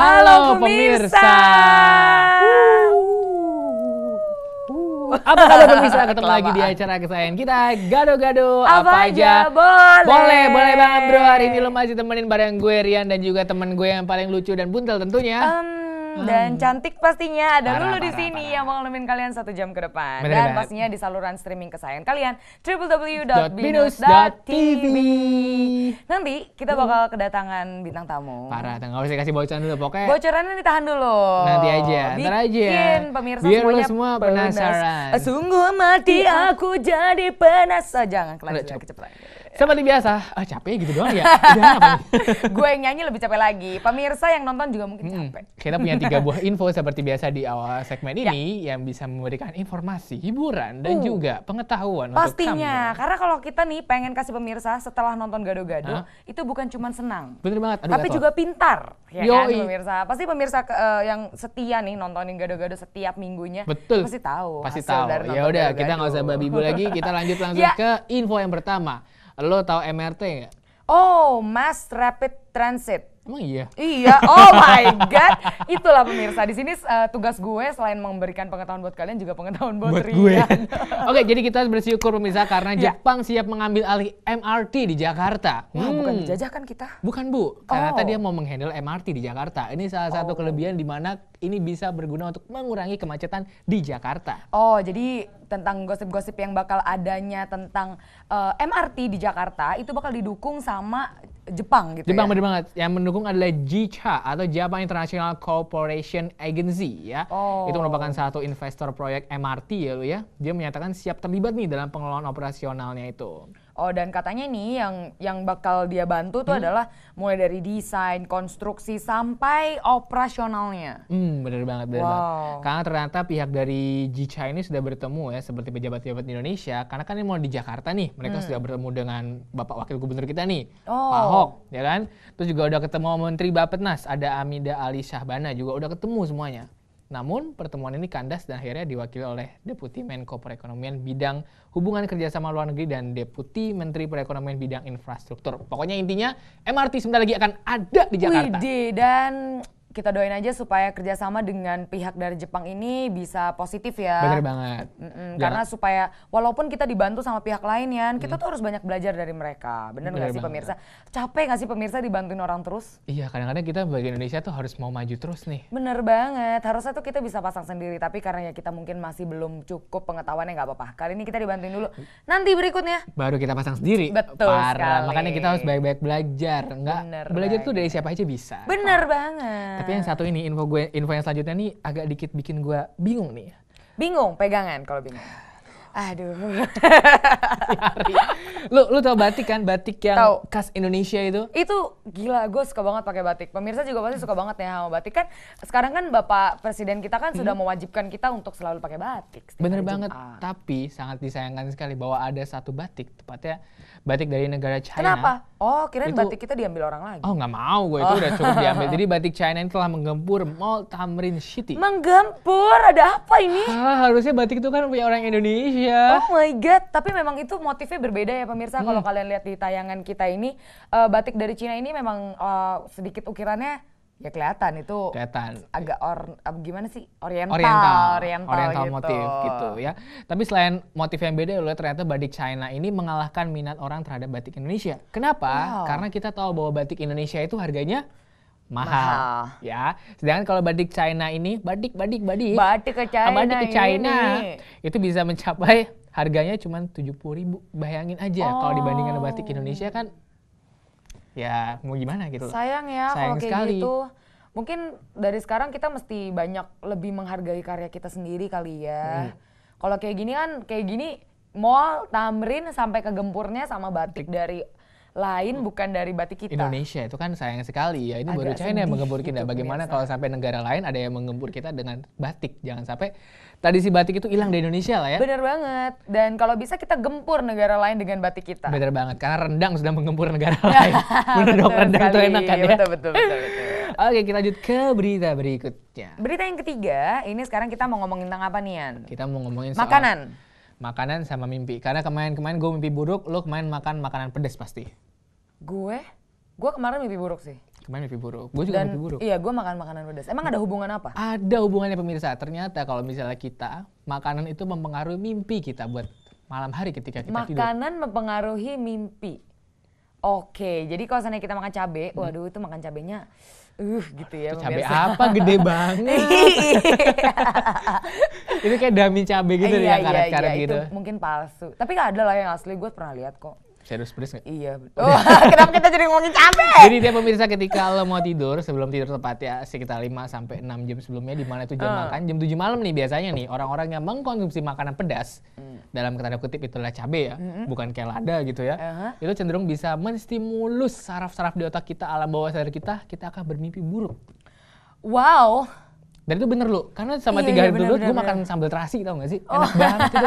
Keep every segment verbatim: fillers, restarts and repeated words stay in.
Halo, Halo pemirsa. pemirsa. Apa kabar pemirsa? Ketemu lagi di acara kesayangan kita, Gado-Gado. Apa, apa aja boleh. Boleh, boleh banget bro. Hari ini lo masih temenin bareng gue, Rian, dan juga temen gue yang paling lucu dan buntel tentunya. Um. Dan hmm. cantik pastinya ada Lulu di sini yang mau nemenin kalian satu jam ke depan. Bener, dan bener. Pastinya di saluran streaming kesayangan kalian w w w titik binus titik t v. Nanti kita bakal kedatangan bintang tamu. Parah, nggak usah kasih bocoran dulu pokoknya. Bocorannya ditahan dulu. Nanti aja, ntar aja. Bikin pemirsa biar semuanya semua penasaran. Penas. Sungguh mati aku jadi penasaran. Jangan kelanjutan kecepatan. Seperti biasa, ah, capek gitu doang ya. Gue yang nyanyi lebih capek lagi. Pemirsa yang nonton juga mungkin capek. Hmm, kita punya tiga buah info seperti biasa di awal segmen ini ya, yang bisa memberikan informasi, hiburan, dan uh, juga pengetahuan pastinya, untuk kamu. Karena kalau kita nih pengen kasih pemirsa setelah nonton Gado-Gado, huh? itu bukan cuma senang. Bener banget. Aduh, tapi gato. juga pintar. Ya kan, pemirsa. Pasti pemirsa uh, yang setia nih nontonin Gado-Gado setiap minggunya. Betul. Pasti tahu. Pasti tahu. Ya udah, Gado-Gado. Kita nggak usah babi-bu lagi. Kita lanjut langsung ya. ke info yang pertama. Lo tahu M R T nggak? Oh, Mass Rapid Transit. Emang iya? Iya, oh my god. Itulah pemirsa, di sini uh, tugas gue selain memberikan pengetahuan buat kalian juga pengetahuan buat, buat Rian. Oke, jadi kita bersyukur pemirsa karena yeah. Jepang siap mengambil alih M R T di Jakarta. Wah, hmm. bukan dijajah kan kita? Bukan bu, ternyata oh. dia mau menghandle M R T di Jakarta. Ini salah satu oh. kelebihan di mana ini bisa berguna untuk mengurangi kemacetan di Jakarta. Oh, jadi tentang gosip-gosip yang bakal adanya tentang uh, M R T di Jakarta itu bakal didukung sama Jepang gitu. Jepang ya? Bener banget. Yang mendukung adalah JICA atau Japan International Cooperation Agency ya. Oh. Itu merupakan satu investor proyek M R T ya lu ya. Dia menyatakan siap terlibat nih dalam pengelolaan operasionalnya itu. Oh, dan katanya nih yang yang bakal dia bantu tuh hmm. adalah mulai dari desain, konstruksi sampai operasionalnya. Hmm, bener banget, bener wow. banget. Karena ternyata pihak dari JICA ini sudah bertemu ya seperti pejabat-pejabat di Indonesia. Karena kan ini mau di Jakarta nih, mereka hmm. sudah bertemu dengan Bapak Wakil Gubernur kita nih, oh. Pak Ahok, ya kan? Terus juga udah ketemu Menteri Bappenas, ada Amida Ali Syahbana juga udah ketemu semuanya. Namun pertemuan ini kandas dan akhirnya diwakili oleh Deputi Menko Perekonomian Bidang Hubungan Kerjasama Luar Negeri dan Deputi Menteri Perekonomian Bidang Infrastruktur. Pokoknya intinya M R T sebentar lagi akan ada di Jakarta. Widih, dan kita doain aja supaya kerjasama dengan pihak dari Jepang ini bisa positif ya. Bener banget. Mm-mm, karena supaya walaupun kita dibantu sama pihak lain ya, kita mm. tuh harus banyak belajar dari mereka. Bener, bener gak sih pemirsa? Capek gak sih pemirsa dibantuin orang terus? Iya, kadang-kadang kita bagi Indonesia tuh harus mau maju terus nih. Bener banget, harusnya tuh kita bisa pasang sendiri. Tapi karena ya kita mungkin masih belum cukup pengetahuannya, gak apa-apa. Kali ini kita dibantuin dulu, nanti berikutnya baru kita pasang sendiri. Betul Parah. sekali. Makanya kita harus baik-baik belajar. Enggak, bener belajar banget. Tuh dari siapa aja bisa. Bener Parah. banget. Tapi yang satu ini info gue, info yang selanjutnya nih agak dikit bikin gue bingung nih. Bingung pegangan kalau bingung. Aduh. Lu, lu tau batik kan? Batik yang tau. khas Indonesia itu? Itu gila, gue suka banget pakai batik. Pemirsa juga pasti suka banget ya sama batik kan. Sekarang kan Bapak Presiden kita kan hmm. sudah mewajibkan kita untuk selalu pakai batik. Bener banget, Jumat. tapi sangat disayangkan sekali bahwa ada satu batik, tepatnya batik dari negara China. Kenapa? Oh, kirain itu, batik kita diambil orang lagi. Oh, nggak mau gue itu oh. udah cukup diambil. Jadi batik China ini telah menggempur Mall Tamrin City. Menggempur? Ada apa ini? Ah, harusnya batik itu kan punya orang Indonesia. Oh my god, tapi memang itu motifnya berbeda ya pemirsa. Hmm. Kalau kalian lihat di tayangan kita ini, uh, batik dari Cina ini memang uh, sedikit ukirannya ya kelihatan itu kelihatan. agak or gimana sih oriental, oriental, oriental, oriental gitu. motif gitu ya. Tapi selain motif yang beda, loh ternyata batik China ini mengalahkan minat orang terhadap batik Indonesia. Kenapa? Wow. Karena kita tahu bahwa batik Indonesia itu harganya mahal, mahal ya. Sedangkan kalau batik China ini, batik batik batik batik ke China, batik ke China itu bisa mencapai harganya cuma tujuh puluh ribu. Bayangin aja oh. kalau dibandingkan batik Indonesia kan ya mau gimana gitu. Sayang ya kalau kayak gitu. Mungkin dari sekarang kita mesti banyak lebih menghargai karya kita sendiri kali ya. Hmm. Kalau kayak gini kan kayak gini Mall Tamrin sampai kegempurnya sama batik, batik. dari lain hmm. bukan dari batik kita. Indonesia itu kan sayang sekali ya, ini agak baru China yang menggempur kita. Bagaimana biasa. kalau sampai negara lain ada yang menggempur kita dengan batik? Jangan sampai tradisi batik itu hilang dari Indonesia lah ya. Bener banget, dan kalau bisa kita gempur negara lain dengan batik kita. Bener banget, karena rendang sudah menggempur negara lain. Bener dong, rendang itu enak kan ya. Betul, betul, betul, betul. Oke, kita lanjut ke berita berikutnya. Berita yang ketiga, ini sekarang kita mau ngomongin tentang apa nih Yan? Kita mau ngomongin soal makanan. Makanan sama mimpi. Karena kemarin-kemarin gue mimpi buruk, lo kemarin makan makanan pedas pasti. Gue? Gue kemarin mimpi buruk sih. Kemarin mimpi buruk, gue juga Dan, mimpi buruk. Iya, gue makan makanan pedas. Emang ada hubungan apa? Ada hubungannya pemirsa. Ternyata kalau misalnya kita, makanan itu mempengaruhi mimpi kita buat malam hari ketika kita makanan tidur. Makanan mempengaruhi mimpi. Oke, jadi kalau misalnya kita makan cabai, hmm. waduh itu makan cabainya uh gitu ya. Cabai apa gede banget. Itu kayak dami cabai gitu ya, karet-karet gitu. Mungkin palsu, tapi gak ada lah yang asli, gue pernah lihat kok. Serius pedes gak? Iya. Oh, kenapa kita jadi ngomongin cabai? Jadi dia pemirsa ketika lo mau tidur, sebelum tidur tepatnya sekitar lima sampai enam jam sebelumnya, di mana itu jam uh. makan, jam tujuh malam nih biasanya nih, orang-orang yang mengkonsumsi makanan pedas, mm. dalam tanda kutip itulah cabai ya, mm-hmm. bukan kayak lada gitu ya, uh-huh. itu cenderung bisa menstimulus saraf-saraf di otak kita, alam bawah sadar kita, kita akan bermimpi buruk. Wow. Dan itu bener loh, karena sama tiga hari berturut-turut gue makan sambal terasi, tau gak sih? Oh. Enak banget itu.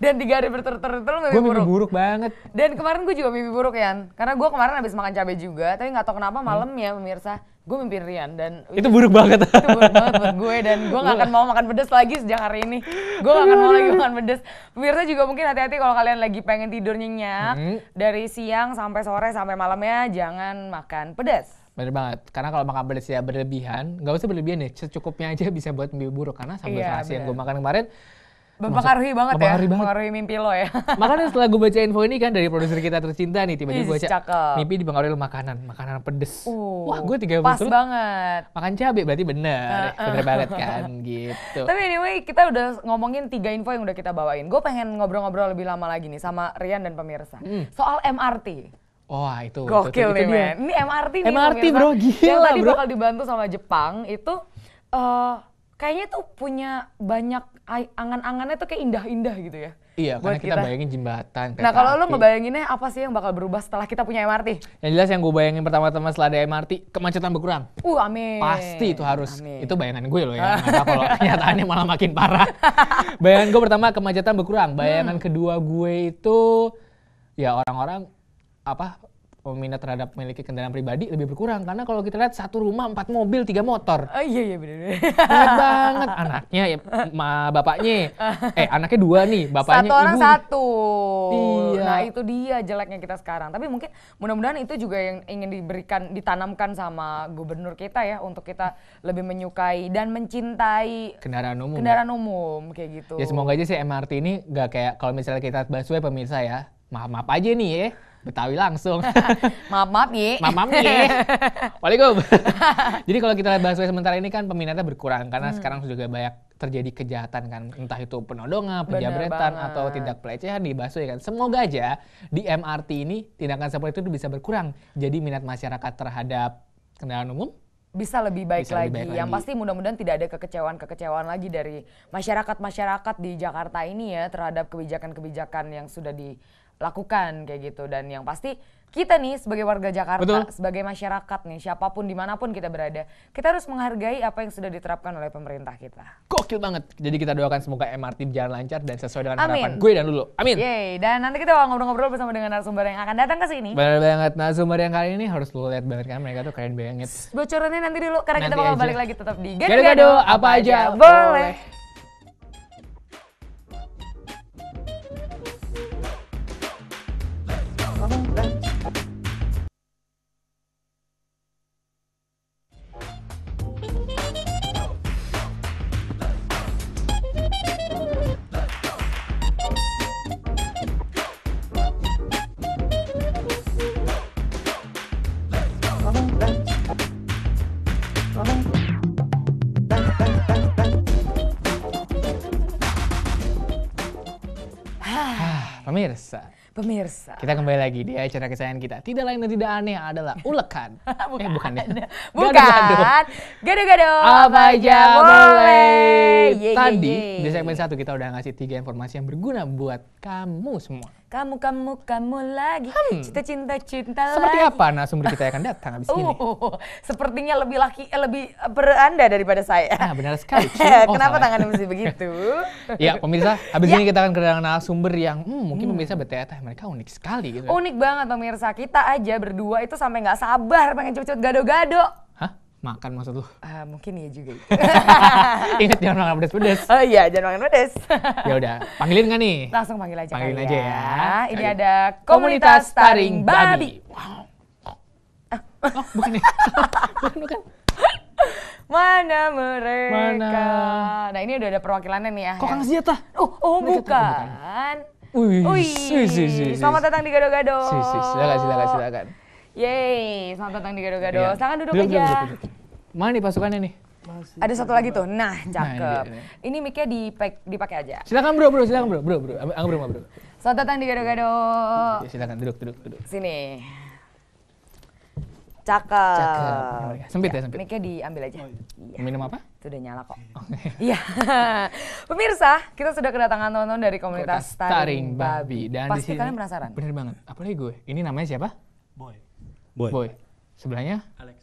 Dan tiga hari berturut-turut lo mimpi buruk? Gue mimpi buruk banget. Dan kemarin gue juga mimpi buruk ya, karena gue kemarin habis makan cabai juga, tapi gak tau kenapa malam hmm. ya pemirsa, gue mimpi Rian. Dan itu buruk banget. Itu buruk banget buat gue, dan gue gak akan mau makan pedas lagi sejak hari ini. Gue gak akan mau lagi makan pedas. Pemirsa juga mungkin hati-hati kalau kalian lagi pengen tidur nyenyak, hmm. dari siang sampai sore sampai malamnya jangan makan pedas. Bener banget, karena kalau makan pedas ya berlebihan, nggak usah berlebihan ya, secukupnya aja bisa buat mimpi buruk. Karena sambal iya, terasi yang gue makan kemarin mempengaruhi banget ya, mempengaruhi mimpi lo ya. Makanya setelah gue baca info ini kan dari produser kita tercinta nih, tiba-tiba gue baca mimpi dipengaruhi makanan, makanan pedes. Uh, Wah gue tiga pas turut, banget. Makan cabai berarti bener, uh, uh. bener banget kan gitu. Tapi anyway kita udah ngomongin tiga info yang udah kita bawain. Gue pengen ngobrol-ngobrol lebih lama lagi nih sama Rian dan pemirsa, hmm. soal M R T. Wah, oh, itu gokil nih, men. Ini M R T nih. M R T, bro, gila, yang tadi bro. Bakal dibantu sama Jepang itu uh, kayaknya tuh punya banyak angan-angannya tuh kayak indah-indah gitu ya. Iya, buat karena kita, kita bayangin jembatan. Nah, kalau lu ngebayanginnya apa sih yang bakal berubah setelah kita punya M R T? Yang jelas yang gue bayangin pertama-tama setelah ada M R T, kemacetan berkurang. Uh, amin. Pasti itu harus. Amin. Itu bayangan gue loh ya. Karena kalau kenyataannya malah makin parah. Bayangan gue pertama kemacetan berkurang. Bayangan hmm. kedua gue itu ya orang-orang apa peminat terhadap memiliki kendaraan pribadi lebih berkurang, karena kalau kita lihat satu rumah empat mobil tiga motor. Oh, iya iya benar. Berat banget anaknya ya, ma bapaknya. Eh anaknya dua nih, bapaknya satu orang ibu. Satu. Iya. Nah itu dia jeleknya kita sekarang. Tapi mungkin mudah-mudahan itu juga yang ingin diberikan ditanamkan sama gubernur kita ya, untuk kita lebih menyukai dan mencintai kendaraan umum. Kendaraan ya? umum kayak gitu. Ya semoga aja sih M R T ini nggak kayak kalau misalnya kita busway pemirsa ya. Maaf maaf aja nih ya. Betawi langsung. Maaf, maaf ye. Maaf, maaf ye. Waalaikumsalam. Jadi kalau kita lihat busway sementara ini kan peminatnya berkurang karena hmm. sekarang juga banyak terjadi kejahatan kan. Entah itu penodongan, penjabretan, atau tindak pelecehan di busway kan. Semoga aja di M R T ini tindakan seperti itu bisa berkurang. Jadi minat masyarakat terhadap kendaraan umum bisa lebih baik bisa lagi. Lebih baik yang lagi. Pasti mudah-mudahan tidak ada kekecewaan-kekecewaan lagi dari masyarakat-masyarakat di Jakarta ini ya terhadap kebijakan-kebijakan yang sudah di lakukan kayak gitu. Dan yang pasti kita nih sebagai warga Jakarta, betul. Sebagai masyarakat nih, siapapun dimanapun kita berada, kita harus menghargai apa yang sudah diterapkan oleh pemerintah kita. Gokil banget. Jadi kita doakan semoga M R T berjalan lancar dan sesuai dengan amin. Harapan gue dan dulu. Amin. Yeay. Dan nanti kita ngobrol-ngobrol bersama dengan narasumber yang akan datang ke sini. Benar banget. Narasumber yang kali ini harus lu lihat banget kan, mereka tuh keren banget. Bocorannya nanti dulu karena nanti kita bakal balik lagi tetap di Gado-Gado apa aja boleh. boleh. Pemirsa. Pemirsa. Kita kembali lagi di acara kesayangan kita. Tidak lain dan tidak aneh adalah ulekan. bukan, eh, bukan ya. Bukan. Gado-gado. Apa aja boleh. Ye, Tadi ye, ye. di segmen satu kita udah ngasih tiga informasi yang berguna buat kamu semua. Kamu, kamu, kamu lagi. Hmm. Cinta, cinta, cinta lagi. Seperti apa narasumber kita yang akan datang abis uh, ini? Uh, sepertinya lebih laki, eh, lebih beranda daripada saya. Nah, benar sekali. Oh, kenapa tangannya mesti begitu? Ya pemirsa, abis ya. ini kita akan kedatangan narasumber yang hmm, mungkin hmm. pemirsa betah. Mereka unik sekali gitu. Unik banget pemirsa, kita aja berdua itu sampai nggak sabar pengen cepet-cepet gado-gado. Hah? Makan maksud lu? Uh, mungkin iya juga. Ingat jangan makan pedas-pedas. Oh iya, jangan makan pedas. Ya udah, panggilin nggak nih? Langsung panggil aja. Panggilin aja ya. ya. Ini Kali. ada komunitas Taring Babi. Babi. Wow. Ah, Oh, bukan ya? bukan, bukan. Mana mereka? Mana? Nah, ini udah ada perwakilannya nih ya. Kok Kang Ziyata? Oh, oh bukan. Wih, wih, selamat datang di Gado-Gado. Silakan, silakan, silakan. Yeay, selamat datang di Gado-Gado. Iya. Silakan duduk, duduk aja. Duduk, duduk. Mana nih pasukannya nih? Masih ada satu lagi tuh. Nah, cakep. Nah, ini mic-nya dipakai aja. Silakan bro, bro, silakan bro, bro, bro. Anggap bro, bro. Selamat datang di Gado-Gado. Ya, silakan duduk, duduk, duduk. Sini. Cakep. Cakep. Sempit ya, ya sempit. Mic-nya diambil aja. Oh, iya. Minum apa? Sudah nyala kok. Iya. Pemirsa, kita sudah kedatangan tonton dari komunitas Taring Babi. Dan pasti kalian penasaran. Bener banget. Apalagi gue. Ini namanya siapa? Boy. Boy. Boy. Sebelahnya? Alex.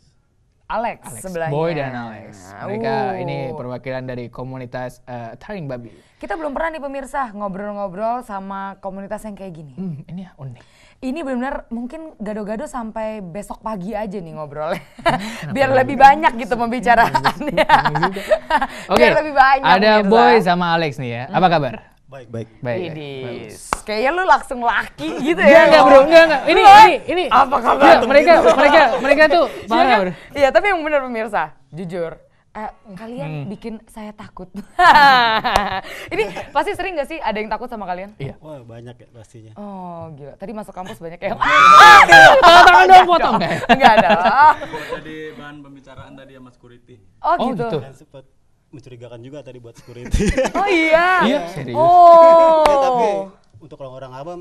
Alex. Alex. Sebelahnya. Boy dan Alex. Mereka uh. ini perwakilan dari komunitas uh, Taring Babi. Kita belum pernah nih pemirsa ngobrol-ngobrol sama komunitas yang kayak gini. Hmm, ini ya unik. Ini benar-benar mungkin Gado-Gado sampai besok pagi aja nih ngobrolnya. Biar lebih banyak gitu pembicaraannya. Oke, ada Boy sama Alex nih ya. Apa kabar? Baik, baik. Baik. Kayaknya lu langsung laki gitu ya. Enggak, Bro. Enggak, enggak. Ini ini ini apa kabar? Mereka mereka mereka tuh parah. Iya, tapi yang benar pemirsa, jujur. Uh, kalian hmm. bikin saya takut. Ini pasti sering gak sih ada yang takut sama kalian? Iya. Wah, banyak ya pastinya. Oh gila, tadi masuk kampus banyak yang tangan doang potong. Enggak ada. Jadi bahan pembicaraan tadi sama security. Oh gitu. Oh, gitu. Dan sempat mencurigakan juga tadi buat security. Oh iya? Iya, serius. Oh. Ya, tapi untuk orang-orang awam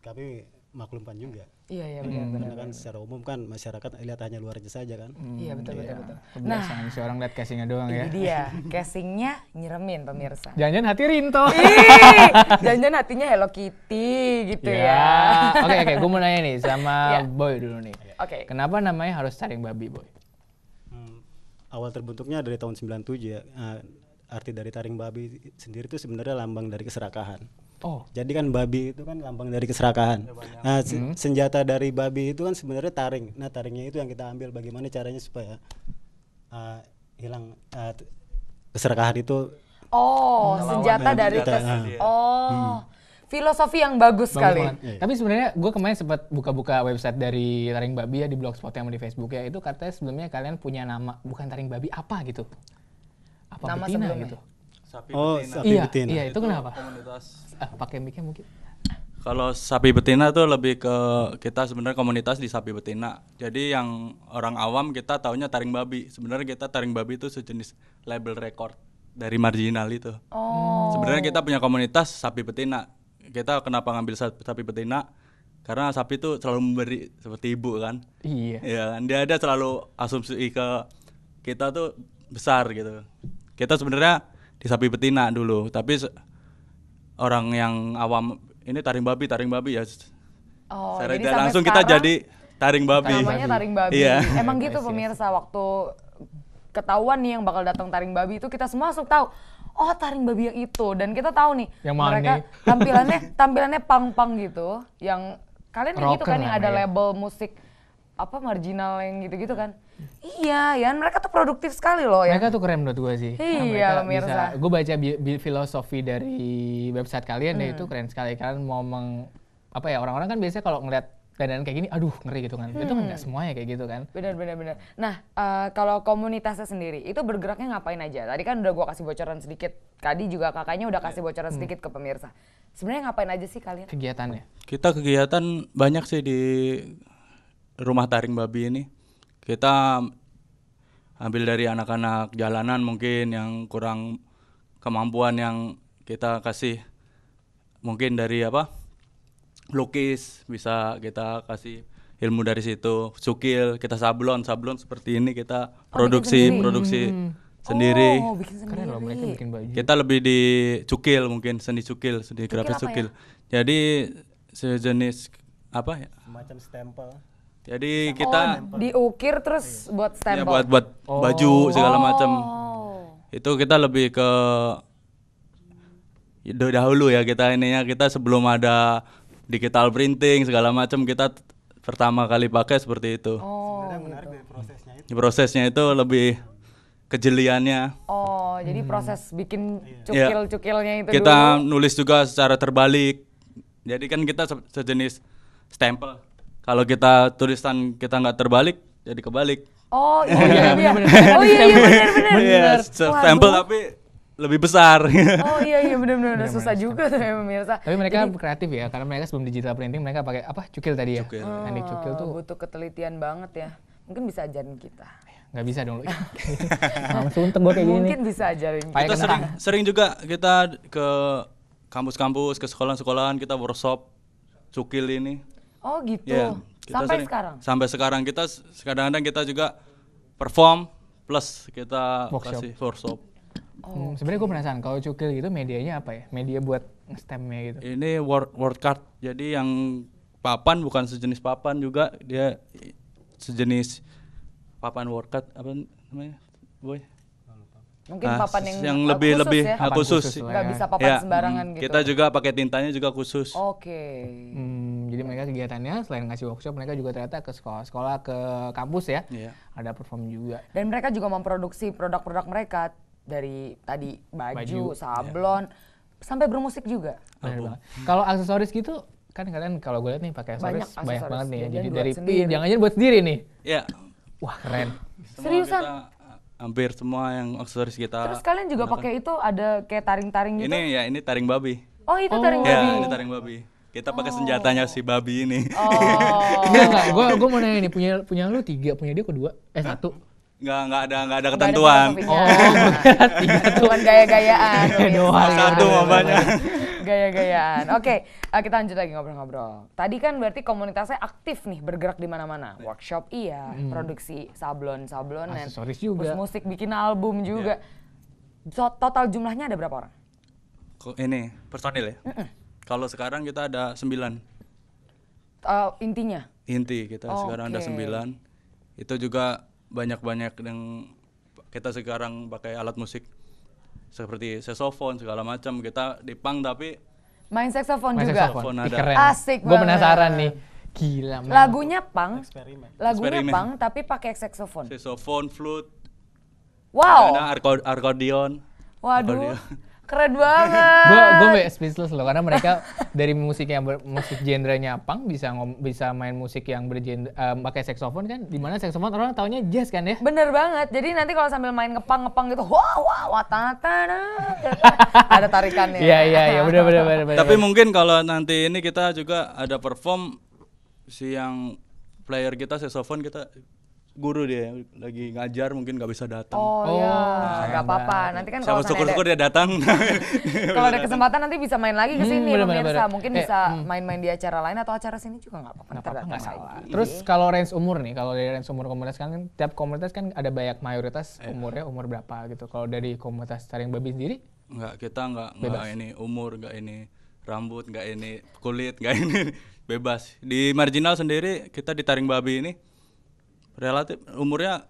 kami maklumkan juga. Iya, iya benar, hmm. benar, benar. Kan secara umum kan masyarakat lihat hanya luarnya saja kan. Hmm, iya betul, iya. betul betul. Kebiasaan nah, si orang lihat casingnya doang ya. Ini dia, casingnya nyeremin pemirsa. Jangan-jangan hati Rinto. Ih, jangan-jangan hatinya Hello Kitty gitu ya. Oke oke, okay, okay. Gue mau nanya nih sama yeah. Boy dulu nih. Oke. Okay. Kenapa namanya harus Taring Babi, Boy? Hmm, awal terbentuknya dari tahun sembilan puluh tujuh ya. Uh, arti dari Taring Babi sendiri itu sebenarnya lambang dari keserakahan. Oh. Jadi kan babi itu kan lambang dari keserakahan. Nah, hmm. senjata dari babi itu kan sebenarnya taring. Nah, taringnya itu yang kita ambil bagaimana caranya supaya uh, hilang uh, keserakahan itu. Oh, hmm. senjata nah, dari kita, kes uh. Oh. Hmm. Filosofi yang bagus sekali. Iya. Tapi sebenarnya gue kemarin sempat buka-buka website dari Taring Babi ya di blogspot yang di Facebook ya. Itu katanya sebelumnya kalian punya nama bukan Taring Babi apa gitu. Apa nama betina gitu. Sapi oh, betina. Sapi iya, betina. Iya, itu, itu kenapa? Komunitas ah, pakai mic-nya mungkin. Kalau sapi betina tuh lebih ke kita sebenarnya komunitas di sapi betina. Jadi yang orang awam kita taunya Taring Babi. Sebenarnya kita Taring Babi itu sejenis label record dari marginal itu. Oh. Sebenarnya kita punya komunitas sapi betina. Kita kenapa ngambil sapi betina? Karena sapi itu selalu memberi seperti ibu kan. Iya. Iya kan? Dia ada selalu asumsi ke kita tuh besar gitu. Kita sebenarnya di sapi betina dulu, tapi orang yang awam ini Taring Babi, Taring Babi ya. Oh, secara tidak langsung kita jadi Taring Babi. Namanya Taring Babi. Iya. Emang gitu pemirsa, waktu ketahuan nih yang bakal datang Taring Babi itu kita semua langsung tahu. Oh, Taring Babi yang itu, dan kita tahu nih yang mereka tampilannya tampilannya pang-pang gitu. Yang kalian yang gitu kan yang ada label musik apa marginal yang gitu-gitu kan. Iya, ya mereka tuh produktif sekali loh ya. Mereka tuh keren menurut gue sih. Iya, pemirsa. Gue baca bi bi filosofi dari website kalian hmm. ya itu keren sekali. Kalian mau meng apa ya, orang-orang kan biasanya kalau ngeliat dandan kayak gini, aduh ngeri gitu kan. Hmm. Itu kan nggak semuanya kayak gitu kan. Benar, benar, benar. Nah, uh, kalau komunitasnya sendiri itu bergeraknya ngapain aja? Tadi kan udah gue kasih bocoran sedikit. Tadi juga kakaknya udah kasih bocoran hmm. sedikit ke pemirsa. Sebenarnya ngapain aja sih kalian? Kegiatannya? Kita kegiatan banyak sih di rumah Taring Babi ini. Kita ambil dari anak-anak jalanan mungkin yang kurang kemampuan yang kita kasih mungkin dari apa lukis bisa kita kasih ilmu dari situ, cukil, kita sablon sablon seperti ini kita produksi oh, sendiri. produksi hmm. sendiri. Oh, bikin sendiri. Keren loh, mereka bikin baju. Kita lebih di cukil mungkin seni cukil, seni cukil grafis cukil. Ya? Jadi sejenis apa ya? Semacam stempel. Jadi oh, kita diukir terus iya. buat stempel. Ya, buat buat oh. baju segala macam. Oh. Itu kita lebih ke dahulu ya kita ininya kita sebelum ada digital printing segala macam kita pertama kali pakai seperti itu. Oh. Sebenarnya menarik dari prosesnya itu. Prosesnya itu lebih kejeliannya. Oh, hmm. jadi proses bikin cukil-cukilnya itu kita dulu. Nulis juga secara terbalik. Jadi kan kita sejenis stempel. Kalau kita tulisan kita nggak terbalik, jadi kebalik. Oh iya, iya, benar. Oh iya, iya, benar, benar. Stempel tapi lebih besar. Oh iya, iya, benar-benar. Udah susah juga tuh ya pemirsa. Tapi mereka jadi kreatif ya, karena mereka sebelum digital printing mereka pakai apa? Cukil tadi ya. Cukil. Oh, Andik cukil tuh butuh ketelitian banget ya. Mungkin bisa ajarin kita. Nggak bisa dong lu. Langsung tembok kayak gini. Mungkin bisa ajarin. Kita sering, sering juga kita ke kampus-kampus, ke sekolah-sekolahan kita workshop cukil ini. Oh gitu. Yeah, sampai sering, sekarang. Sampai sekarang kita kadang-kadang kita juga perform plus kita workshop. Kasih workshop. Oh, hmm, sebenarnya gue penasaran kalau cukil gitu medianya apa ya? Media buat nge-stampnya gitu. Ini word word card. Jadi yang papan bukan sejenis papan juga, dia sejenis papan word card apa namanya? Boy. Mungkin nah, papan yang, yang lebih khusus lebih ya? Papan khusus, khusus nggak bisa papan ya, sembarangan gitu. Kita juga pakai tintanya juga khusus. Oke. Okay. Hmm, jadi mereka kegiatannya selain ngasih workshop, mereka juga ternyata ke sekolah-sekolah, ke kampus ya. Yeah. Ada perform juga. Dan mereka juga memproduksi produk-produk mereka dari tadi baju, baju. sablon, yeah. sampai bermusik juga. Kalau aksesoris gitu kan kalian kalau gue lihat nih pakai aksesoris banyak, banyak banget nih. Ya. Jadi dari pin, jangan aja buat sendiri nih. Iya. Yeah. Wah keren. Seriusan. Hampir semua yang aksesoris kita. Terus kalian juga pakai itu ada kayak taring-taring gitu? Ini ya, ini taring babi. Oh itu oh. taring babi? Ya, ini taring babi. Kita pakai oh. senjatanya si babi ini. Oh. Enggak, enggak. Gue gue mau nanya nih, punya punya lu tiga, punya dia kedua, eh satu. Enggak, enggak ada enggak ada ketentuan. Enggak ada oh, tiga tuh. Cuman gaya-gayaan. Satu mau banyak. Gaya-gayaan. Oke, okay, kita lanjut lagi ngobrol-ngobrol. Tadi kan berarti komunitasnya aktif nih, bergerak di mana-mana. Workshop iya, hmm. produksi sablon-sablonan, aksesoris juga, musik, bikin album juga. Yeah. So, total jumlahnya ada berapa orang? Ini personil ya. Mm -mm. Kalau sekarang kita ada sembilan. Uh, intinya? Inti kita oh, sekarang okay. ada sembilan. Itu juga banyak-banyak yang kita sekarang pakai alat musik. Seperti saxophone segala macam kita di punk tapi main saxophone juga. Saxophone ada. Keren. Asik banget. Gue penasaran nih. Gila. Man. Lagunya punk. Eksperimen. Lagunya Eksperimen. punk tapi pakai saxophone. Saxophone, flute. Wow. Ada akordeon. Waduh. Arcodion. Keren banget. Gue gue speechless loh karena mereka dari musiknya ber, musik genrenya punk bisa ngom, bisa main musik yang bergenre um, pakai saxophone kan dimana saxophone orang taunya jazz kan ya. Bener banget. Jadi nanti kalau sambil main ngepang ngepang gitu wah wah wah tatana ada tarikannya. Iya iya iya bener bener bener. Tapi mungkin kalau nanti ini kita juga ada perform si yang player kita saxophone kita guru dia lagi ngajar mungkin nggak bisa datang. Oh, oh ya, nggak apa-apa. Nanti kan kalau syukur-syukur dia datang. Kalau ada kesempatan nanti bisa main lagi ke sini hmm, pemirsa. Mungkin eh, bisa main-main hmm. di acara lain atau acara sini juga nggak apa-apa. Nggak salah. Lagi. Terus kalau range umur nih, kalau dari range umur komunitas kan tiap komunitas kan ada banyak mayoritas eh. umurnya umur berapa gitu. Kalau dari komunitas Taring Babi sendiri? Nggak, kita nggak nggak ini umur, nggak ini rambut, nggak ini kulit, nggak ini bebas. Di marginal sendiri kita di Taring Babi ini relatif umurnya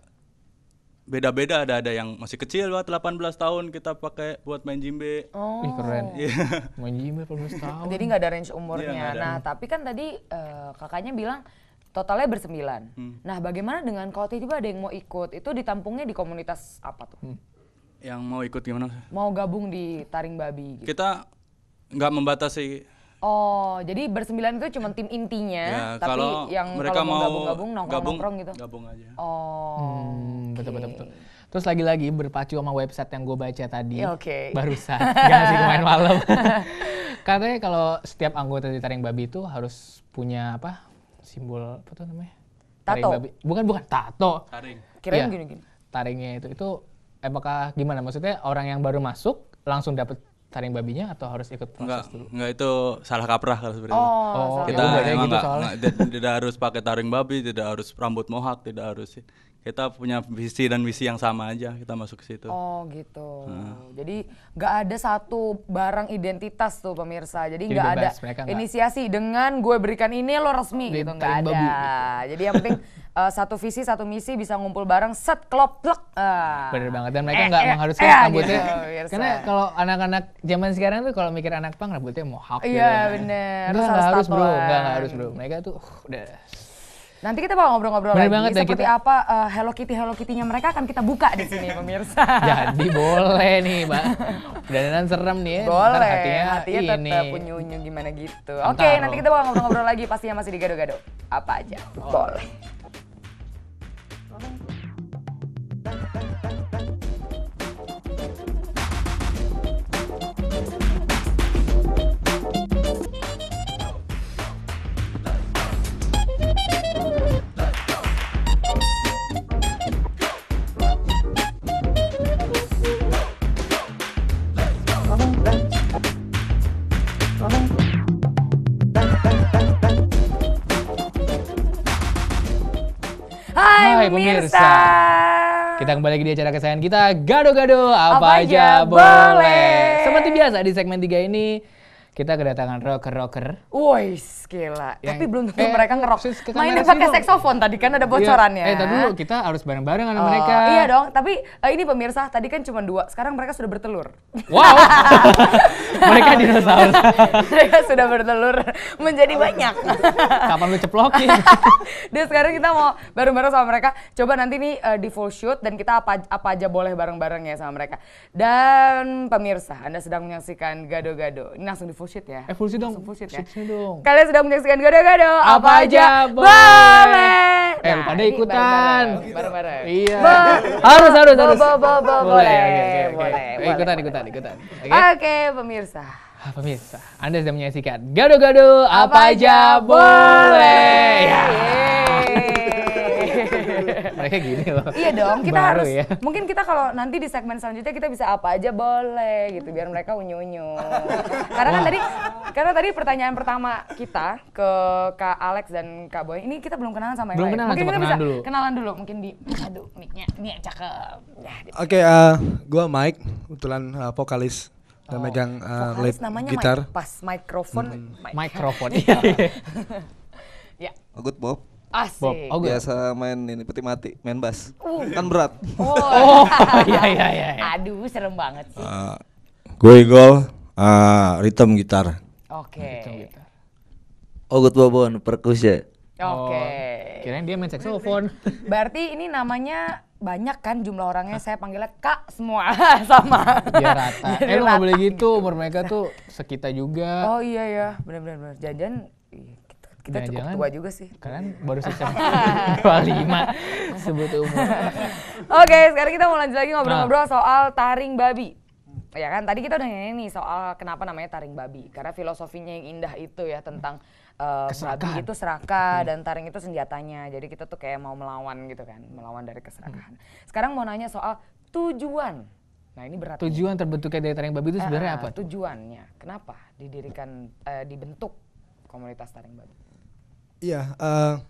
beda-beda, ada ada yang masih kecil buat delapan belas tahun kita pakai buat main jimbe. Oh. Ih, keren. Yeah. Main jimbe delapan belas tahun. Jadi nggak ada range umurnya. Yeah, ada. Nah, tapi kan tadi uh, kakaknya bilang totalnya bersembilan. Hmm. Nah, bagaimana dengan kalau tiba-tiba ada yang mau ikut? Itu ditampungnya di komunitas apa tuh? Hmm. Yang mau ikut gimana? Mau gabung di Taring Babi gitu. Kita nggak membatasi. Oh, jadi bersembilan itu cuma tim intinya, ya, tapi kalau yang mereka kalau mau gabung-gabung, nongkrong-nongkrong gitu? Gabung aja. Oh, hmm, okay. betul-betul. Terus lagi-lagi berpacu sama website yang gue baca tadi, okay. barusan, gak sih kemarin malam. Katanya kalau setiap anggota di Taring Babi itu harus punya apa, simbol apa tuh namanya? Taring Tato. Babi. Bukan, bukan, tato. Taring. Kirain ya, gini-gini. Taringnya itu, itu apakah gimana? Maksudnya orang yang baru masuk langsung dapat Taring Babinya atau harus ikut proses enggak, dulu? Enggak, itu salah kaprah kalau seperti itu. Oh, oh kita ya, emang gitu enggak, enggak, tidak harus pakai Taring Babi, tidak harus rambut mohak, tidak harus. Kita punya visi dan misi yang sama aja, kita masuk ke situ. Oh gitu. Nah. Jadi nggak ada satu barang identitas tuh pemirsa. Jadi nggak ada inisiasi gak. dengan gue berikan ini lo resmi oh, gitu nggak ada. Babi, gitu. Jadi yang penting uh, satu visi satu misi bisa ngumpul bareng set klop plek. Uh. Bener banget dan mereka nggak eh, eh, mengharuskan eh, rambutnya. Gitu, karena kalau anak-anak zaman sekarang tuh kalau mikir anak pang rambutnya mohawk. Iya bener. Nggak harus bro, nggak harus bro. Mereka tuh uh, udah. Nanti kita bakal ngobrol-ngobrol lagi banget, seperti kita... apa uh, Hello Kitty Hello Kitty-nya mereka akan kita buka di sini pemirsa. Jadi boleh nih, Mbak. Dandanan serem nih ya. Boleh. Hatinya, hatinya tetap unyu-unyu gimana gitu. Oke, okay, nanti kita bakal ngobrol-ngobrol lagi pastinya masih di Gado-Gado. Apa aja? Oh. Boleh. Hai pemirsa, kita kembali lagi di acara kesayangan kita, Gado-Gado Apa, Apa Aja Boleh. Boleh. Seperti biasa di segmen tiga ini, kita kedatangan rocker-rocker. Woi, gila. Yang, tapi belum tentu eh, mereka ngerok. Mainnya pakai saksofon tadi kan ada bocorannya. Iya. Eh, tadi dulu kita harus bareng-bareng sama oh, mereka. Iya dong, tapi uh, ini pemirsa tadi kan cuma dua, sekarang mereka sudah bertelur. Wow. Mereka dinosaurus. Mereka sudah bertelur menjadi banyak. Kapan lu ceplokin? Dan sekarang kita mau bareng-bareng sama mereka. Coba nanti nih uh, di full shoot dan kita apa apa aja boleh bareng-bareng ya sama mereka. Dan pemirsa, Anda sedang menyaksikan Gado-Gado. Ini langsung di full sheet ya. Eh, full sheet dong. Full sheet ya. Dong. Kalian sedang menyaksikan Gado-Gado Apa Aja Boleh. Eh, nah, pada ikutan. Bareng-bareng. Iya. Harus harus harus. Boleh. Boleh. Ikutan ikutan ikutan. Oke, pemirsa. Pemirsa, Anda sedang menyaksikan Gado-Gado Apa Aja Boleh. Mereka gini loh. Iya dong, kita baru harus ya. Mungkin kita kalau nanti di segmen selanjutnya kita bisa apa aja boleh gitu biar mereka unyu-unyu. Karena kan tadi karena tadi pertanyaan pertama kita ke Kak Alex dan Kak Boy. Ini kita belum kenalan sama yang belum lain. Mungkin kita kenalan bisa dulu. kenalan dulu mungkin di aduh mic-nya nih cakep. Ya, Oke, okay, uh, gua Mike, kebetulan uh, vokalis dan oh. megang uh, lead gitar. Mike, pas mikrofon. Hmm. Mikrofon. Iya. Ya. Good Bob. Asik. Bob, oh biasa main ini peti mati, main bass. Uh. Kan berat. Oh, oh iya, iya, iya. Aduh, serem banget sih. Uh, gue Igol, uh, rhythm gitar. Oke. Okay. Oh, Ogut Bobon, perkusi. Oke. Okay. Oh, kirain dia main saksofon. Berarti ini namanya banyak kan jumlah orangnya, saya panggilnya Kak semua sama. Iya rata. Eh lu gak boleh gitu, umur mereka tuh sekitar juga. Oh iya ya, benar-benar jajan. Kita nah, cukup jangan, tua juga sih. Kalian baru selesai dua puluh lima sebut umur. Oke, sekarang kita mau lanjut lagi ngobrol-ngobrol nah. soal taring babi. Ya kan, tadi kita udah nanya nih soal kenapa namanya taring babi. Karena filosofinya yang indah itu ya tentang uh, babi itu serakah hmm. dan taring itu senjatanya. Jadi kita tuh kayak mau melawan gitu kan, melawan dari keserakahan. Hmm. Sekarang mau nanya soal tujuan. Nah ini berat. Tujuan nih. Terbentuknya dari taring babi itu sebenarnya uh, apa? Tujuannya, kenapa didirikan, uh, dibentuk komunitas taring babi? Iya, uh,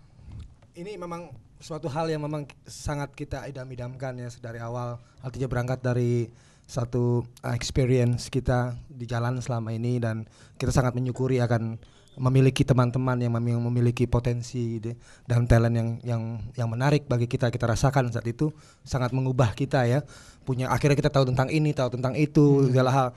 ini memang suatu hal yang memang sangat kita idam-idamkan ya dari awal. Artinya berangkat dari satu uh, experience kita di jalan selama ini dan kita sangat menyukuri akan memiliki teman-teman yang memang memiliki potensi deh, dan talent yang yang yang menarik bagi kita kita rasakan saat itu sangat mengubah kita ya. Punya akhirnya kita tahu tentang ini, tahu tentang itu, segala hal.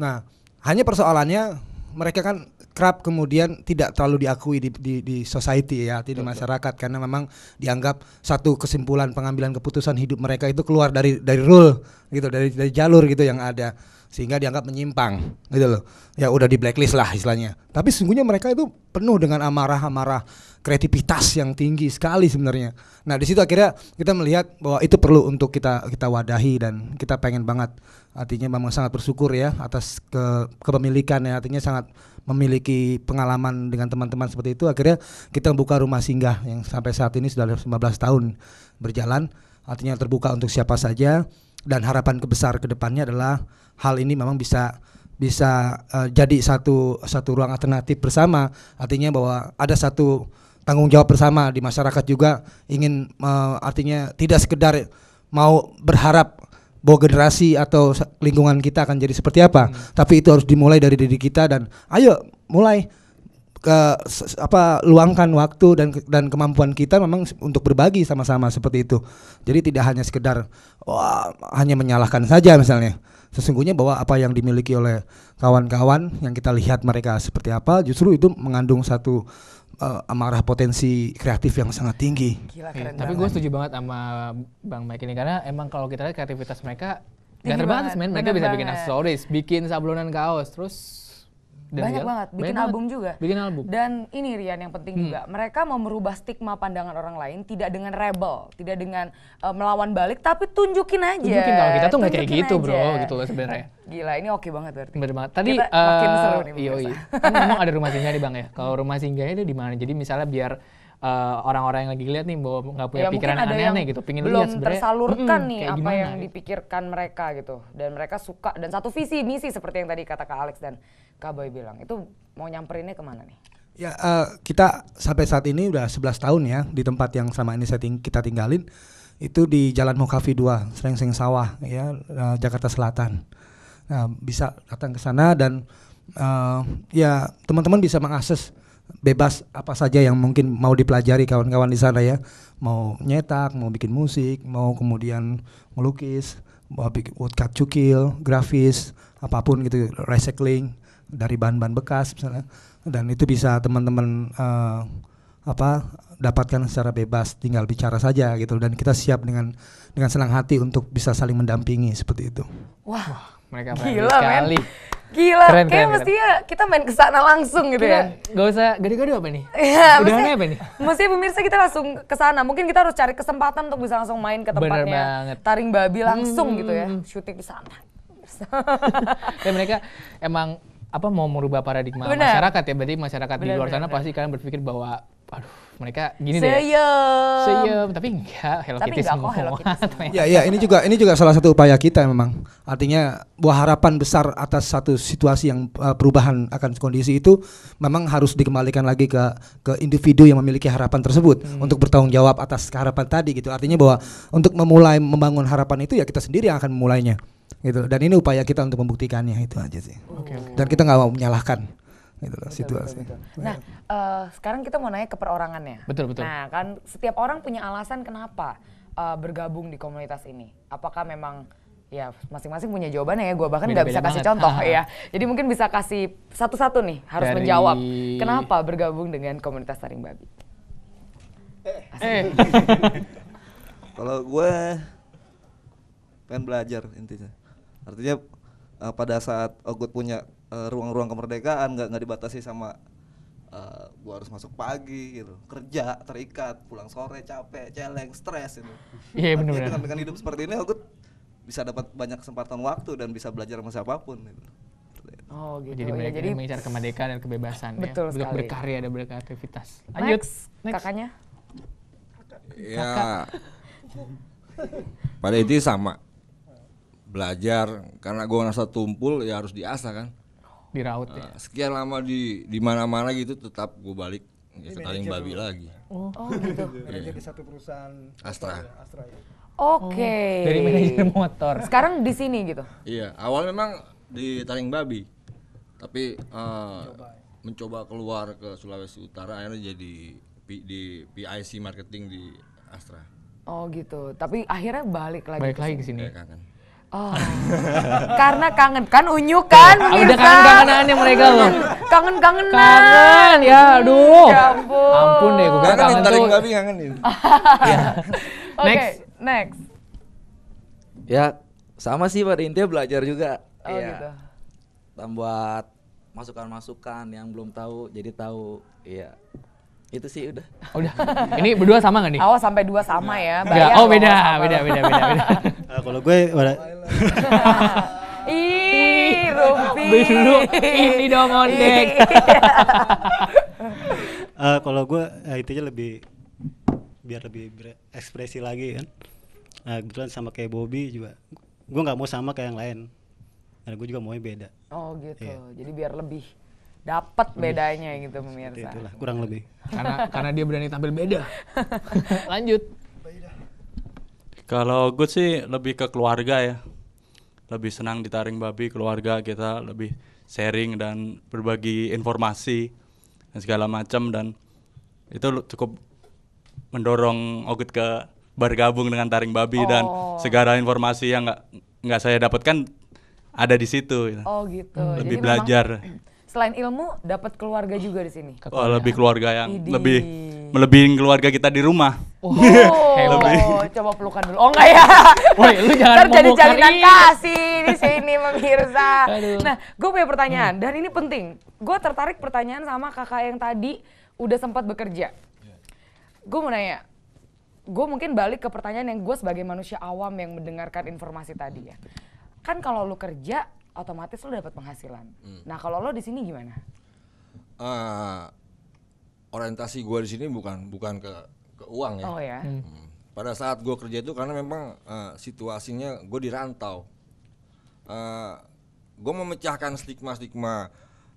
Nah, hanya persoalannya mereka kan kerap kemudian tidak terlalu diakui di, di, di society ya, di masyarakat karena memang dianggap satu kesimpulan pengambilan keputusan hidup mereka itu keluar dari dari rule gitu, dari dari jalur gitu yang ada sehingga dianggap menyimpang gitu loh. Ya udah di blacklist lah istilahnya. Tapi sesungguhnya mereka itu penuh dengan amarah-amarah, kreativitas yang tinggi sekali sebenarnya. Nah, di situ akhirnya kita melihat bahwa itu perlu untuk kita kita wadahi dan kita pengen banget artinya memang sangat bersyukur ya atas ke, kepemilikan ya, artinya sangat memiliki pengalaman dengan teman-teman seperti itu. Akhirnya kita membuka rumah singgah yang sampai saat ini sudah lima belas tahun berjalan, artinya terbuka untuk siapa saja dan harapan kebesar kedepannya adalah hal ini memang bisa bisa uh, jadi satu satu ruang alternatif bersama, artinya bahwa ada satu tanggung jawab bersama di masyarakat juga ingin uh, artinya tidak sekedar mau berharap bahwa generasi atau lingkungan kita akan jadi seperti apa, hmm. tapi itu harus dimulai dari diri kita dan ayo mulai ke apa luangkan waktu dan dan kemampuan kita memang untuk berbagi sama-sama seperti itu. Jadi tidak hanya sekedar wah, hanya menyalahkan saja misalnya. sesungguhnya bahwa apa yang dimiliki oleh kawan-kawan yang kita lihat mereka seperti apa, justru itu mengandung satu uh, amarah potensi kreatif yang sangat tinggi. Gila, keren. Tapi gue setuju banget sama Bang Mike ini, karena emang kalau kita lihat kreativitas mereka gak terbatas, men. Mereka bisa bikin aksesoris, bikin sablonan kaos, terus banyak banget, bikin album juga. Bikin album. Dan ini Rian yang penting hmm. juga, mereka mau merubah stigma pandangan orang lain, tidak dengan rebel, tidak dengan uh, melawan balik, tapi tunjukin aja. Tunjukin kalau kita tuh nggak kayak gitu aja, bro, gitu loh sebenarnya. Gila, ini oke okay banget berarti. Bener banget. Tadi kita uh, makin seru nih, iyo, iyo. Kan memang ada rumah singgah nih Bang ya. Kalau rumah singgahnya itu di mana? Jadi misalnya biar orang-orang uh, yang lagi lihat nih bahwa nggak punya ya, pikiran aneh-aneh gitu, pingin belum lihat sebenarnya tersalurkan mm, nih apa gimana, yang gitu dipikirkan mereka gitu, dan mereka suka dan satu visi misi seperti yang tadi kata Kak Alex dan Kak Boy bilang, itu mau nyamperinnya kemana nih? Ya uh, kita sampai saat ini udah sebelas tahun ya di tempat yang selama ini saya ting kita tinggalin itu di Jalan Mokavi dua, Srengseng Sawah ya, uh, Jakarta Selatan. Nah, bisa datang ke sana dan uh, ya teman-teman bisa mengakses bebas apa saja yang mungkin mau dipelajari kawan-kawan di sana ya, mau nyetak, mau bikin musik, mau kemudian melukis, mau bikin woodcut cukil, grafis, apapun gitu, recycling dari bahan-bahan bekas misalnya, dan itu bisa teman-teman uh, apa dapatkan secara bebas, tinggal bicara saja gitu, dan kita siap dengan dengan senang hati untuk bisa saling mendampingi seperti itu. Wah, Wah mereka gila sekali. Gila, keren, kayaknya keren, mestinya keren. Kita main ke sana langsung gitu ya. Gak usah gado-gado apa nih? Ya, mestinya apa nih? Mestinya pemirsa kita langsung ke sana. Mungkin kita harus cari kesempatan untuk bisa langsung main ke tempatnya Taring Babi langsung hmm. gitu ya. Syuting di sana. Dan mereka emang apa mau merubah paradigma bener. masyarakat ya. Berarti masyarakat bener, di luar sana bener. pasti kalian berpikir bahwa aduh, mereka gini deh. Seyem. Seyem, tapi enggak, Hello Kitty semua. Ya, ya, ini juga ini juga salah satu upaya kita memang. Artinya buah harapan besar atas satu situasi yang uh, perubahan akan kondisi itu memang harus dikembalikan lagi ke ke individu yang memiliki harapan tersebut hmm. untuk bertanggung jawab atas keharapan tadi gitu. Artinya bahwa untuk memulai membangun harapan itu ya kita sendiri yang akan memulainya gitu. Dan ini upaya kita untuk membuktikannya, itu aja sih. Okay, okay. Dan kita nggak mau menyalahkan. Itulah betul, situasi. Betul, betul. Nah, uh, sekarang kita mau nanya ke perorangannya. Betul, betul. Nah, kan setiap orang punya alasan kenapa uh, bergabung di komunitas ini. Apakah memang ya masing-masing punya jawabannya ya? Gue bahkan nggak bisa kasih banget. contoh ha. ya. Jadi mungkin bisa kasih satu-satu nih harus Dari... menjawab kenapa bergabung dengan komunitas Taring Babi. Eh. eh. Kalau gue pengen belajar intinya. Artinya uh, pada saat Ogut punya ruang-ruang kemerdekaan, nggak nggak dibatasi sama uh, gua harus masuk pagi gitu, kerja terikat, pulang sore capek, celeng, stres gitu. Iya yeah, benar. Dengan, dengan hidup seperti ini aku bisa dapat banyak kesempatan waktu dan bisa belajar sama siapapun gitu. Oh gitu. Jadi mereka ya, mengincar kemerdekaan dan kebebasan betul ya, untuk berkarya dan beraktivitas. Lanjut, next, next. kakaknya. Ya. Pada itu sama. Belajar, karena gua ngerasa tumpul ya harus diasah kan. Diraut ya. Sekian lama di di mana-mana gitu, tetap gue balik ya, Taring Babi lagi. Oh, oh gitu. Manajer di satu perusahaan Astra. Astra ya. Oke. Okay. Dari manajer motor. Sekarang di sini gitu. Iya, awal memang di Taring Babi. Tapi uh, mencoba keluar ke Sulawesi Utara, akhirnya jadi di P I C marketing di Astra. Oh gitu. Tapi akhirnya balik lagi. Balik lagi ke sini. Ya, kan. Oh, karena kangen kan, unyu kan, oh, udah kangen-kangenannya mereka loh. Kangen-kangenan. Kangen, ya aduh. Ya ampun. Ampun deh, gue kangen kangen Taring Babi kangen itu. Ya. Next, okay, next. Ya, sama sih pada intinya belajar juga. Oh ya, gitu. Tambah masukan-masukan yang belum tahu jadi tahu. Iya. Itu sih udah. Oh, udah. Ini berdua sama nggak nih? Awas sampai dua sama ya. Bayar oh beda, beda, beda, beda, beda. Uh, kalau gue, ih, Rupi. Dulu ini dong ondek. uh, kalau gue, uh, intinya lebih biar lebih ekspresi lagi kan. Nah, kebetulan sama kayak Bobby juga. Gue nggak mau sama kayak yang lain. Karena gue juga maunya beda. Oh gitu. Yeah. Jadi biar lebih dapat bedanya gitu pemirsa. Itulah, kurang lebih. Karena karena dia berani tampil beda. Lanjut. Kalau gue sih lebih ke keluarga ya. Lebih senang di Taring Babi, keluarga kita lebih sharing dan berbagi informasi dan segala macam, dan itu cukup mendorong Ogut ke bergabung dengan Taring Babi, oh. dan segala informasi yang nggak nggak saya dapatkan ada di situ. Oh gitu. Hmm. Lebih jadi belajar. Selain ilmu, dapat keluarga juga di sini. Oh, lebih keluarga yang Idi. lebih melebihin keluarga kita di rumah. Oh, oh coba pelukan dulu. Oh enggak ya. Woi, lu jangan ngomong. Terjadi jalinan kasih di sini pemirsa. Nah, gue punya pertanyaan hmm. dan ini penting. Gue tertarik pertanyaan sama kakak yang tadi udah sempat bekerja. Gue mau nanya. Gue mungkin balik ke pertanyaan yang gue sebagai manusia awam yang mendengarkan informasi tadi ya. Kan kalau lu kerja, otomatis lu dapat penghasilan. Hmm. Nah kalau lo di sini gimana? Uh, orientasi gue di sini bukan bukan ke, ke uang ya. Oh ya. Hmm. Hmm. Pada saat gue kerja itu karena memang uh, situasinya gue dirantau. Uh, gue memecahkan stigma-stigma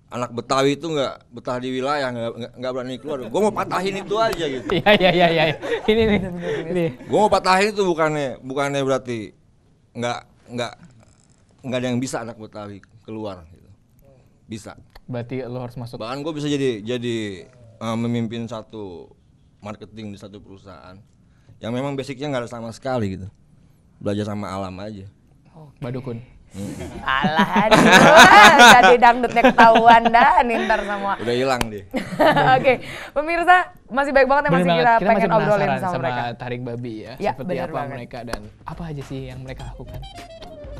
anak Betawi itu nggak betah di wilayah, nggak berani keluar. Gue mau patahin itu aja gitu. Iya iya iya iya. Ini nih. Gue mau patahin itu bukannya bukannya berarti nggak nggak nggak ada yang bisa anak Betawi keluar gitu. Bisa. Berarti lo harus masuk. Bahkan gue bisa jadi jadi uh, memimpin satu marketing di satu perusahaan yang memang basicnya nggak ada sama sekali gitu. Belajar sama alam aja. Oh, Badukun. Alah, jadi dangdutnya ketahuan dah, nintar semua. Udah hilang deh. Oke, pemirsa masih banyak banget yang masih kita pengen obrolin sama mereka. Taring Babi ya, ya seperti apa banget. mereka dan apa aja sih yang mereka lakukan.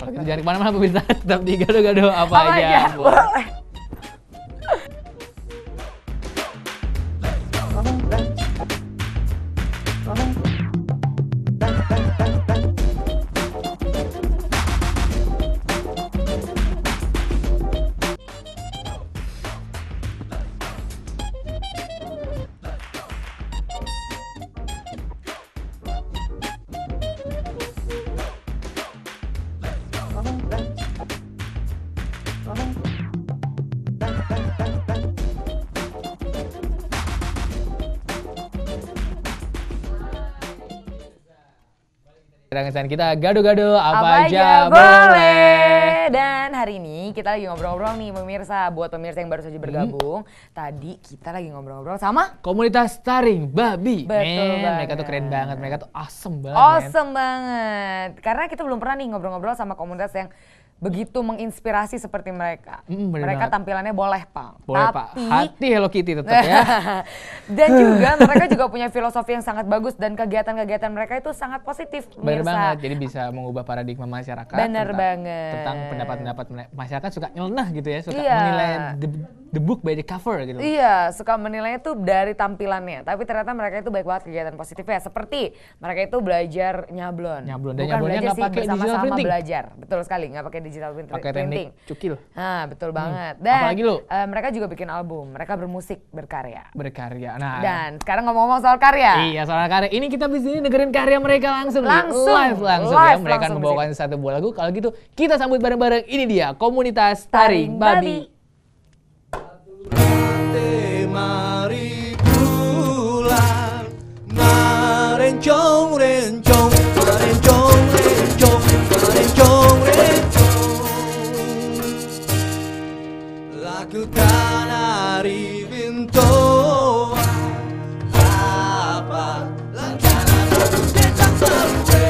Kalau kita jangan kemana-mana pemirsa, tetap di Gado-Gado apa, apa aja. aja. Boleh. Rancangan kita Gado-Gado apa, apa aja boleh. Dan hari ini kita lagi ngobrol-ngobrol nih pemirsa. Buat pemirsa yang baru saja bergabung, hmm. tadi kita lagi ngobrol-ngobrol sama komunitas Taring Babi. Betul. Man, mereka tuh keren banget, mereka tuh awesome banget. Awesome man. banget. Karena kita belum pernah nih ngobrol-ngobrol sama komunitas yang begitu menginspirasi seperti mereka. Mm, mereka banget. Tampilannya boleh, Pak. Boleh, Pak. Hati Hello Kitty tetap ya. Dan juga mereka juga punya filosofi yang sangat bagus dan kegiatan-kegiatan mereka itu sangat positif. Bener pemirsa. banget. Jadi bisa mengubah paradigma masyarakat. Bener tentang, banget. Tentang pendapat-pendapat masyarakat suka nyeleneh gitu ya, suka iya. menilai the, the book by the cover gitu. Iya, suka menilainya tuh dari tampilannya. Tapi ternyata mereka itu baik banget kegiatan positifnya. Seperti mereka itu belajar nyablon. Nyablon dan Bukan nyablonnya nggak pakai digital printing. Belajar. Betul sekali, nggak pakai digital Pakai teknik cukil. Nah, betul hmm. banget. Dan apalagi lu? Uh, mereka juga bikin album, mereka bermusik, berkarya. Berkarya. Nah. Dan sekarang ngomong-ngomong soal karya. Iya, soal karya. Ini kita di sini dengerin karya mereka langsung. Langsung. Live langsung live, ya. Mereka langsung membawakan musik. Satu buah lagu. Kalau gitu kita sambut bareng-bareng. Ini dia komunitas Taring Babi. Mari pulang, ma rencong rencong, ma rencong rencong, ma rencong rencong. Lakukan hari bintoa, apa langkahnya tetap berbeda.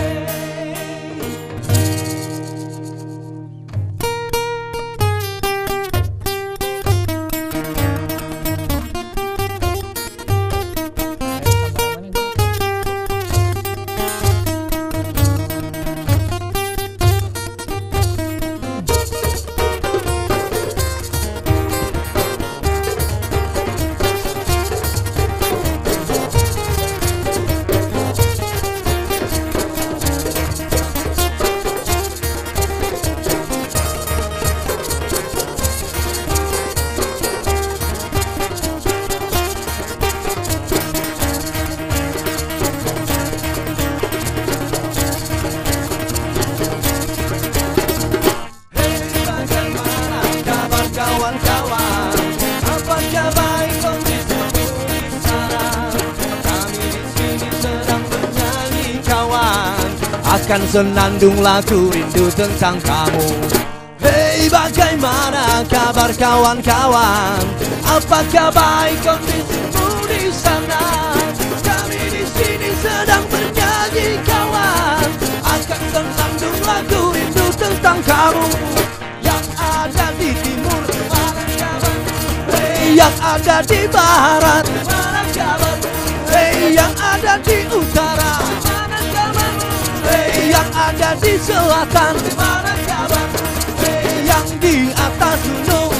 Akan senandung lagu rindu tentang kamu. Hei, bagaimana kabar kawan-kawan? Apakah baik kondisimu di sana? Kami di sini sedang bernyanyi kawan. Akan senandung lagu rindu tentang kamu. yang ada di barat, hey, yang ada di utara, hey, yang ada di selatan, hey, yang di atas gunung,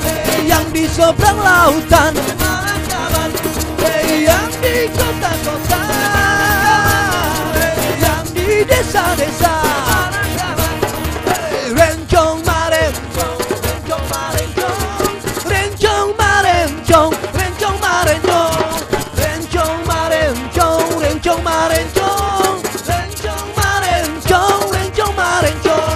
hey, yang di seberang lautan, hey, yang di kota-kota, hey, yang di desa-desa. Hey, Rencong Ma Rencong, Rencong Ma Rencong, Rencong Ma Rencong, Rencong Ma Rencong, Rencong Ma Rencong, Rencong Ma Rencong, Rencong Ma Rencong, Rencong Ma Rencong.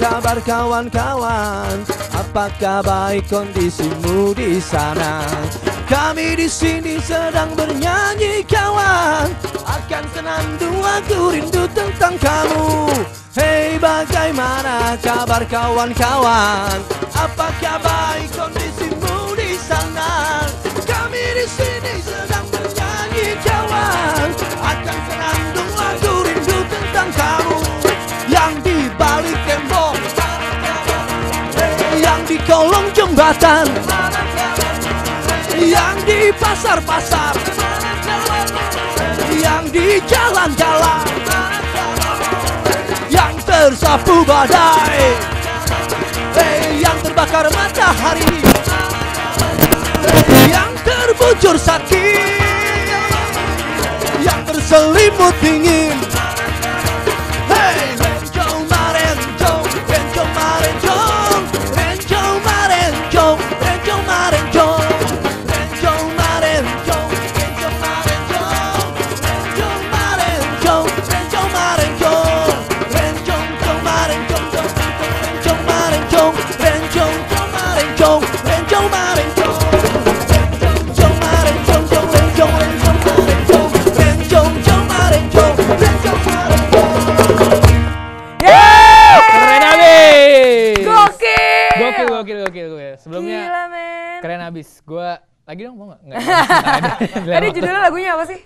Kabar kawan-kawan, apakah baik kondisimu di sana? Kami di sini sedang bernyanyi kawan, akan senandung lagu rindu tentang kamu. Hei, bagaimana kabar kawan-kawan? Apakah baik kondisimu di sana? Kami di sini sedang bernyanyi kawan, akan senandung lagu rindu tentang kamu. Yang di balik tembok, yang di kolong jembatan, yang di pasar-pasar, yang di jalan-jalan, yang tersapu badai, yang terbakar matahari, yang terbujur sakit, yang terselimut dingin. Lagi dong, mau gak? Nggak, tadi judulnya lagunya apa sih?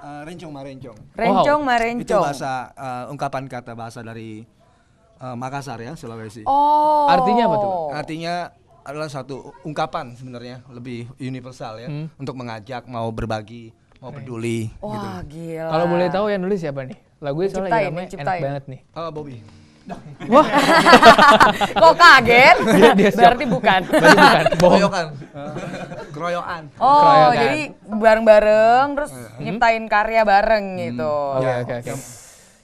Uh, Rencong Ma Rencong. Rencong Ma Rencong. Itu bahasa, uh, ungkapan kata bahasa dari uh, Makassar ya, Sulawesi. Oh. Artinya apa tuh? Artinya adalah satu ungkapan sebenarnya, lebih universal ya. Hmm. Untuk mengajak, mau berbagi, mau peduli. Wah gitu. Gila. Kalau boleh tahu yang nulis siapa nih? Lagunya soalnya lagi ramai, enak banget nih. Uh, Bobby. Wah, kok kaget? Dia, dia berarti bukan. Berarti bukan. Keroyokan. Keroyokan. Oh, Keroyokan. Jadi bareng-bareng terus hmm. nyiptain karya bareng hmm. gitu. Oke, oke, oke.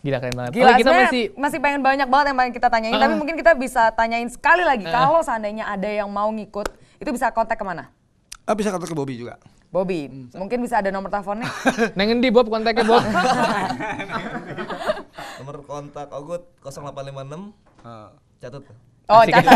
Gila, keren banget. Gila, oh, kita masih masih pengen banyak banget yang pengen kita tanyain, uh, tapi mungkin kita bisa tanyain sekali lagi. Uh, Kalau seandainya ada yang mau ngikut, itu bisa kontak kemana? Uh, bisa kontak ke Bobby juga. Bobby, hmm. mungkin bisa ada nomor teleponnya? Nengen di Bob, kontaknya Bob. Nomor kontak Ogut nol delapan lima enam, uh, catat. Oh, catat,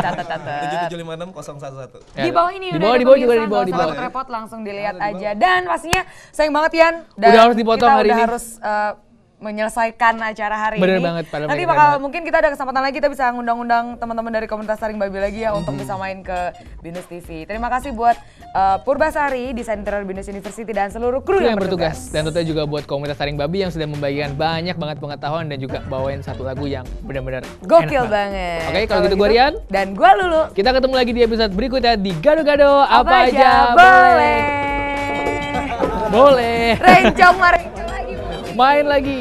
catat, catat. tujuh tujuh lima enam nol satu satu. Di bawah ini, di bawah, di bawah juga, di bawah, di bawah. Repot langsung dilihat aja. Dan pastinya sayang banget Yan. Dan udah harus dipotong hari ini. Kita udah harus uh, menyelesaikan acara hari Bener ini. Bener banget. Nanti bakal banget. Mungkin kita ada kesempatan lagi, kita bisa ngundang-undang teman-teman dari komunitas Taring Babi lagi ya, mm-hmm. untuk bisa main ke BINUS T V. Terima kasih buat uh, Purbasari, desain interior BINUS University dan seluruh kru yang, yang bertugas. bertugas. Dan tentunya juga buat komunitas Taring Babi yang sudah membagikan banyak banget pengetahuan dan juga bawain satu lagu yang benar-benar gokil banget. Oke, okay, kalau gitu, gitu gue Rian dan gue Lulu. Kita ketemu lagi di episode berikutnya di Gado-Gado apa, apa aja boleh. Boleh. Rencong Ma Rencong lagi. Main lagi.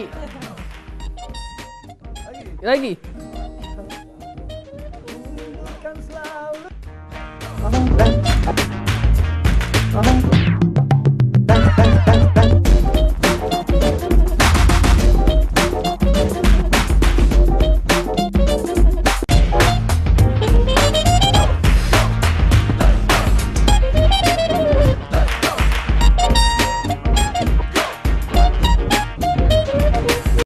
Lagi. Lagi.